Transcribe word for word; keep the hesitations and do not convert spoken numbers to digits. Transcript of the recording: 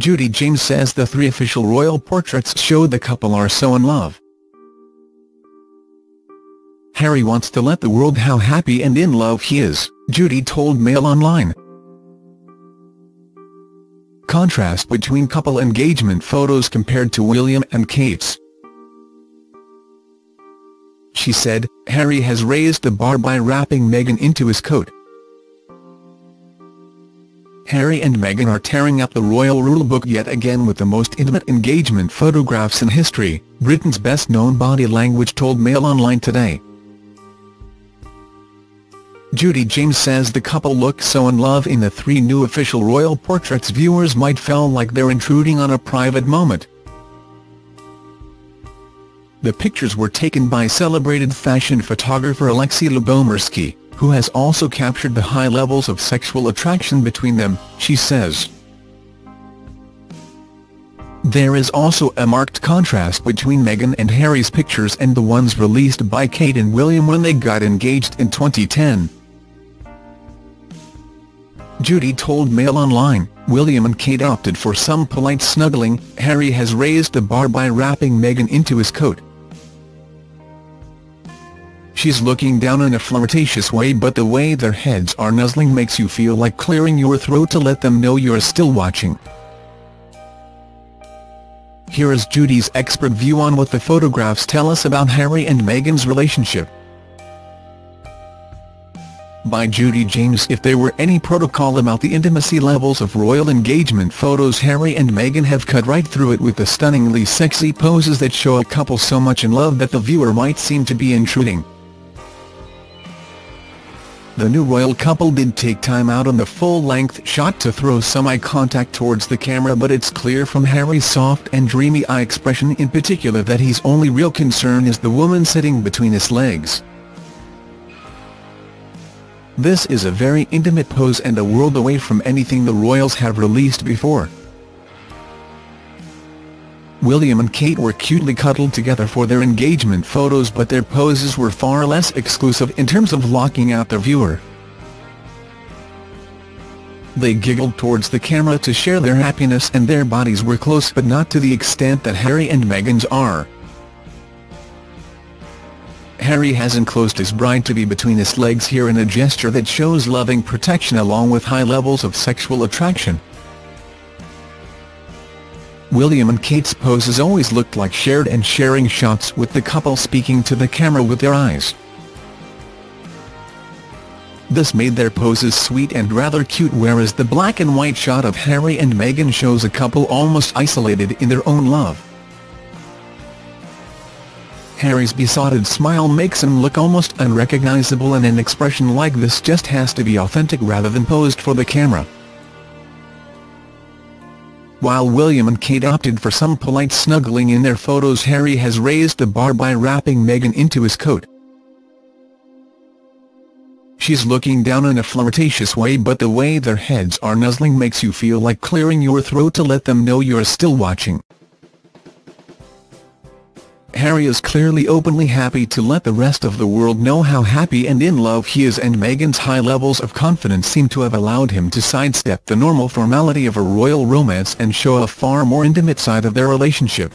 Judi James says the three official royal portraits show the couple are so in love. "Harry wants to let the world know how happy and in love he is," Judi told MailOnline. Contrast between couple engagement photos compared to William and Kate's. She said, "Harry has raised the bar by wrapping Meghan into his coat. Harry and Meghan are tearing up the royal rulebook yet again with the most intimate engagement photographs in history," Britain's best-known body language told MailOnline today. Judi James says the couple look so in love in the three new official royal portraits viewers might feel like they're intruding on a private moment. The pictures were taken by celebrated fashion photographer Alexi Lubomirski, who has also captured the high levels of sexual attraction between them, she says. There is also a marked contrast between Meghan and Harry's pictures and the ones released by Kate and William when they got engaged in twenty ten. Judi told MailOnline, "William and Kate opted for some polite snuggling. Harry has raised the bar by wrapping Meghan into his coat. She's looking down in a flirtatious way, but the way their heads are nuzzling makes you feel like clearing your throat to let them know you're still watching." Here is Judi's expert view on what the photographs tell us about Harry and Meghan's relationship. By Judi James, if there were any protocol about the intimacy levels of royal engagement photos, Harry and Meghan have cut right through it with the stunningly sexy poses that show a couple so much in love that the viewer might seem to be intruding. The new royal couple did take time out on the full-length shot to throw some eye contact towards the camera, but it's clear from Harry's soft and dreamy eye expression in particular that his only real concern is the woman sitting between his legs. This is a very intimate pose and a world away from anything the royals have released before. William and Kate were cutely cuddled together for their engagement photos, but their poses were far less exclusive in terms of locking out the viewer. They giggled towards the camera to share their happiness, and their bodies were close but not to the extent that Harry and Meghan's are. Harry has enclosed his bride to be between his legs here in a gesture that shows loving protection along with high levels of sexual attraction. William and Kate's poses always looked like shared and sharing shots, with the couple speaking to the camera with their eyes. This made their poses sweet and rather cute, whereas the black and white shot of Harry and Meghan shows a couple almost isolated in their own love. Harry's besotted smile makes him look almost unrecognizable, and an expression like this just has to be authentic rather than posed for the camera. While William and Kate opted for some polite snuggling in their photos, Harry has raised the bar by wrapping Meghan into his coat. She's looking down in a flirtatious way, but the way their heads are nuzzling makes you feel like clearing your throat to let them know you're still watching. Harry is clearly openly happy to let the rest of the world know how happy and in love he is, and Meghan's high levels of confidence seem to have allowed him to sidestep the normal formality of a royal romance and show a far more intimate side of their relationship.